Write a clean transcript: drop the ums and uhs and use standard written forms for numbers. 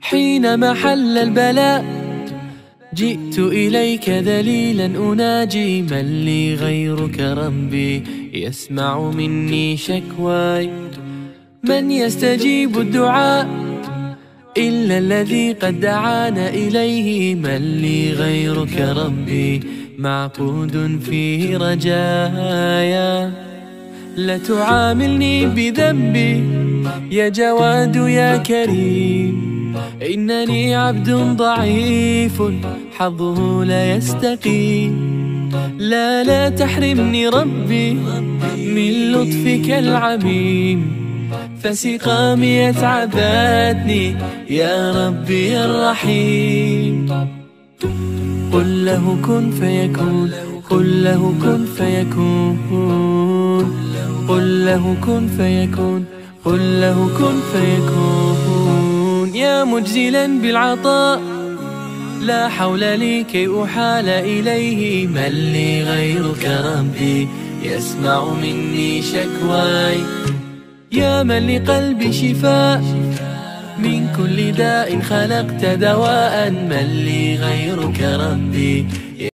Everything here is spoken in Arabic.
حينما حل البلاء جئت إليك ذليلا أناجي من لي غيرك ربي يسمع مني شكواي. من يستجيب الدعاء إلا الذي قد دعانا إليه من لي غيرك ربي معقود فيه رجايا. لا تعاملني بذنبي يا جواد يا كريم، إنني عبد ضعيف حظه لا يستقيم. لا لا تحرمني ربي من لطفك العميم، فسقامي أتعبتني يا ربي الرحيم. قل له كن فيكون، قل له كن فيكون، قل له كن فيكون، قل له كن فيكون. يا مجزلا بالعطاء لا حول لي كي أحال إليه من لي غيرك ربي يسمع مني شكواي. يا من لقلبي شفاء من كل داء خلقت دواء من لي غيرك ربي